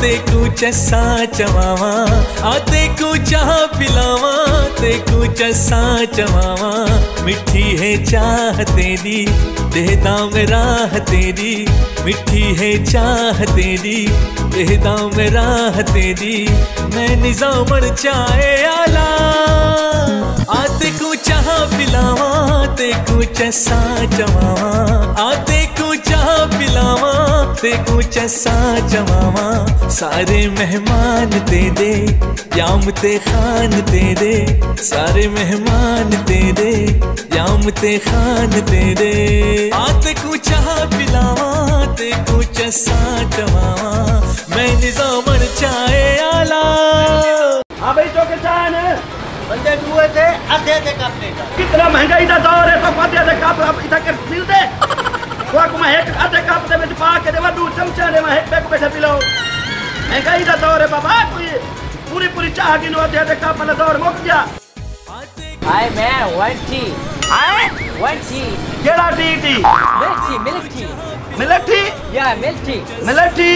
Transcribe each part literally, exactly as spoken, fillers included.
ते कू चसा चवावा आ ते कू चाह पिलावा ते कू चसा चवावा मिठी है चाह तेरी देहदा में राह तेरी मिठी है चाह तेरी देहदा में राह तेरी मैं निजामण चाहे आला आ ते कू चाह पिलावा ते कू चसा चवावा आ ते कू चाह पिलावा ते कू चसा चवावा सारे मेहमान दे दे याम ते खान दे दे सारे मेहमान दे दे याम ते खान दे दे आ ते कू चाह पिलावा ते कू चसा चवावा मैं निजामन चाहे आला। हाँ भाई तो किसान बंदे दुए थे आधे आधे कापने का कितना महंगाई का दौर है तो आधे आधे काप आप इधर कर मिलते वो को मैं एक आधे काप दे में पा के देवा दो चमचा दे मैं एक पैक पैसा पिलाओ महंगाई का दौर है बाबा कोई पूरी पूरी चाह की नो आधे आधे काप वाला दौर मुक गया। हाय मैं वंटी हाय वंटी केड़ा टी टी मिलटी मिलटी मिलटी या मिलटी मिलटी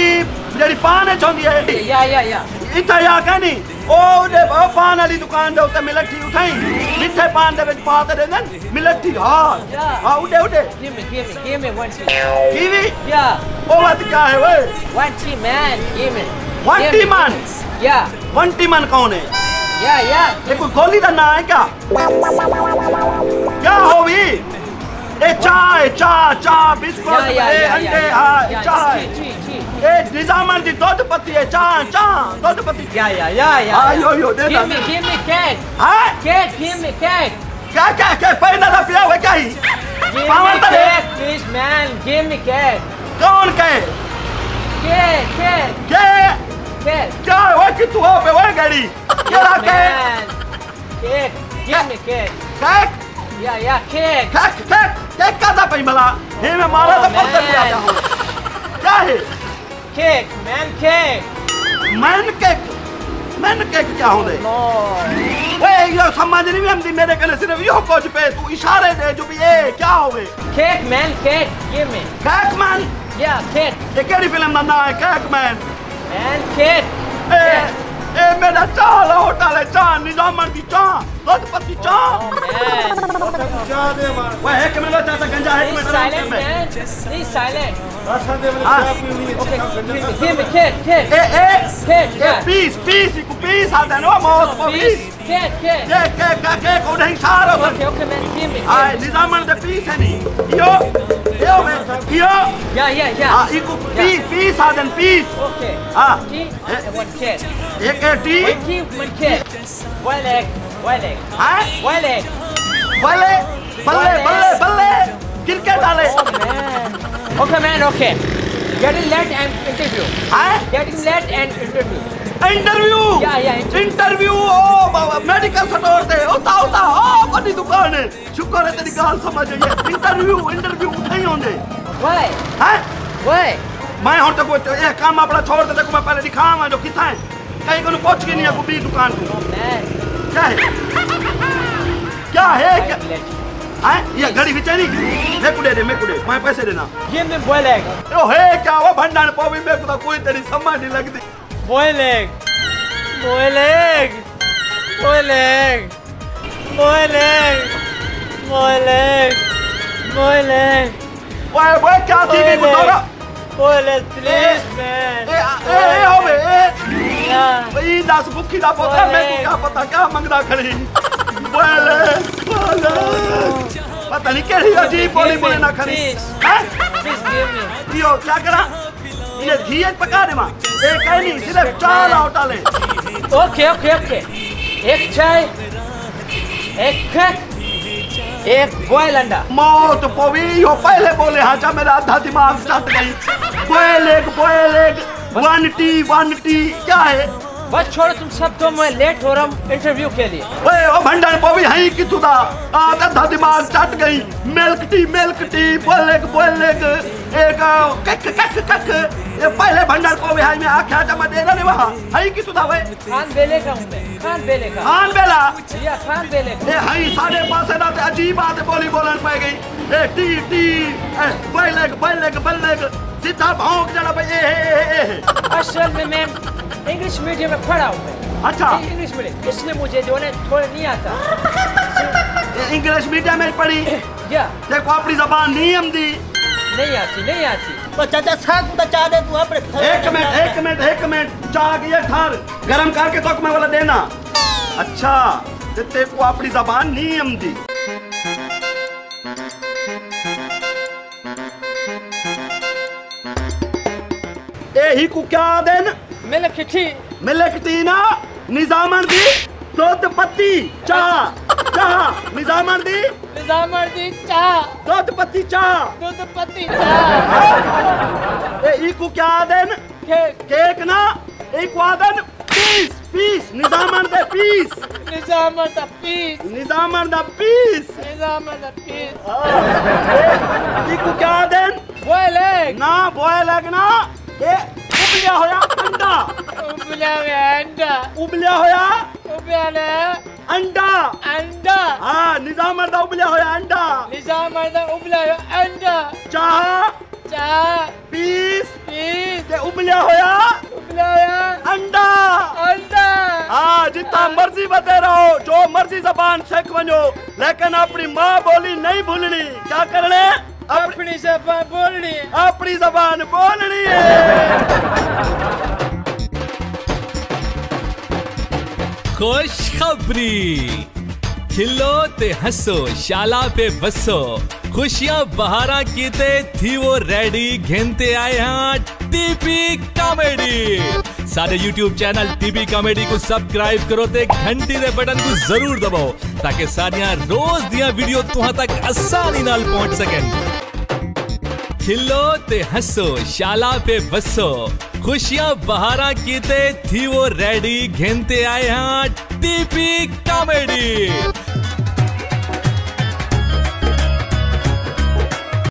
जड़ी पान चोंदी है या या या इतना या कहनी ओ दे पान वाली दुकान दे उते मिलटी उठाई मिठे पान दे विच पा दे देन मिलटी हां हां उठे उठे give me give me give me one tea give me या ओ बात का है ओए one tea man give me one tea man या वन टी मैन कौन है या या ये कोई गोली दा ना है क्या क्या होवी ए चाय चा चा बिस्कुट ए अंडे हां चाय ए निजामन दी दूध पत्ती है चां चां दूध पत्ती या या या या आयो यो दे दे give me give me cake हां केक गिव मी केक क्या क्या क्या पैदा ना पिया हुआ क्या ही पावर तो दे please man give me cake कौन cake cake cake cake cake क्या वो कि तू हो पे वो गाड़ी क्या cake cake give me cake cake या या केक केक केक केक का था भाई मला ये मैं मारा तो पत्थर पे आता हूं क्या है cake man cake man cake man cake क्या होने ओए यो समझ नहीं हम दी मेरे कने सिर्फ यो कुछ पे तू इशारे दे जो भी ए क्या होवे केक मैन केक ये में केक मैन या केक ये केड़ी फिल्म दा नाम है केक मैन मैन केक ए ए मेरा चाला होटल है चा निजामन दी चा दूध पत्ती चा मैन चा दे मार ओए एक मिनट चाचा गंजा एक मिनट साइलेंट मैन नहीं साइलेंट आशा दे मेरे क्या पीनी okay give me cake cake ए ए केक पीस पीस इको पीस आता नो मौत piece cake cake cake cake cake को नहीं खा रहा ओके ओके मैं गिव मी आ निजामन द पीस है नहीं यो यो मैं यो या या या आ इको पीस पीस आता पीस ओके हां वन केक एक टी वन केक वाले वाले हां वाले वाले बल्ले बल्ले बल्ले क्रिकेट वाले Okay man, okay. Getting late and interview. Huh? Getting late and interview. Interview? Yeah, yeah. Interview. interview. Oh, baba, medical store de. Oh, ta, ta. Oh, badi dukaan hai. Shukar hai teri gaal samajh aayi. Interview, interview uthai honde. Why? Huh? Why? मैं हूं तो कोई ये काम अपना छोड़ दे देखो मैं पहले दिखावा जो किथा है कहीं को पहुंच के नहीं है को बी दुकान को क्या है क्या है आ ये घड़ी बिचे नहीं मैं कुडे दे मैं कुडे मैं पैसे देना ये में बोलेग ओ हे क्या वो भंडान पोवी में तो कोई तेरी समझ नहीं लगती बोलेग बोलेग बोलेग बोलेग बोलेग बोलेग वाह वाह क्या थी भी बताओ बोले प्लीज मैन ए ए होवे ए भाई दस भूखी दा पता मैं क्या पता क्या मंगदा खड़ी बोले बोले पता नहीं क्या है जी बोली बोली ना खरी यो क्या करा ये घी एक पका दे माँ एक कहीं नहीं सिर्फ चार आटा ले ओके ओके ओके एक चाय एक केक एक बॉयल अंडा मौत पोवी यो पहले बोले हाँ जा मेरा आधा दिमाग स्टार्ट गई बॉयल एक बॉयल एक वन टी वन टी क्या है बस छोड़ो तुम सब तो मैं लेट हो रहा हूँ इंटरव्यू के लिए ओए ओ भंडार पोवी है कि तुदा आधा दिमाग चट गई मिल्क टी मिल्क टी बोलेग बोलेग एक कक कक कक ये पहले भंडार को बिहार में आख्या जमा देना ने वहां हई की सुधा वे खान बेले का हूं मैं खान बेले का खान बेला या खान बेले ए हई साढ़े पांच ना अजीब बात बोली बोलन पड़ गई ए टी टी पहले पहले पहले सीधा भौंक जाना पे ए असल में मैं इंग्लिश मीडियम में पढ़ा हूं। अच्छा इंग्लिश मीडियम इसलिए मुझे जो है थोड़ा नहीं आता। इंग्लिश मीडियम में पढ़ी या देखो अपनी जबान नहीं आती नहीं आती नहीं आती पर चाचा साथ में चा दे तू अपने एक मिनट एक मिनट एक मिनट चा ये ठर गरम करके तक में वाला देना। अच्छा तेरे को अपनी जबान नहीं आती। ए ही को क्या देन मिलकटी मिलकटी ना निजामन दी तोत पत्ती चा चा निजामन दी निजामर्दी चा दूध पत्ती चा दूध पत्ती चा ए इको क्या देन केक केक ना इको आदन पीस पीस निजामर्द पीस निजामर्द पीस निजामर्द पीस निजामर्द पीस इको क्या देन बॉयल एग ना बॉयल एग ना ए उबलिया होया अंडा उबलिया होया अंडा उबलिया होया उबलिया ना अंडा अंडा हां निजाम मर्दा उबला होया अंडा निजाम मर्दा उबला होया अंडा चाह चाह पीस पीस ते उबला होया उबला होया अंडा अंडा हां जितना मर्जी बते रहो जो मर्जी जबान सीख वणो लेकिन अपनी मां बोली नहीं भूलनी। क्या करने अपनी जबान बोलनी अपनी जबान बोलनी है। खुश खबरी खिलो ते हसो शाला पे बसो खुशियां बहारा कीते थी वो रेडी घेनते आए हैं टीपी कॉमेडी। सारे यूट्यूब चैनल टीपी कॉमेडी को सब्सक्राइब करो ते घंटी दे बटन को जरूर दबाओ ताकि सारियां रोज दिया वीडियो तुहां तक आसानी नाल पहुंच सकें। खिलो ते हसो शाला पे बसो खुशियां बहारा कीते थी वो रेडी घेनते आए हैं टीपी कॉमेडी।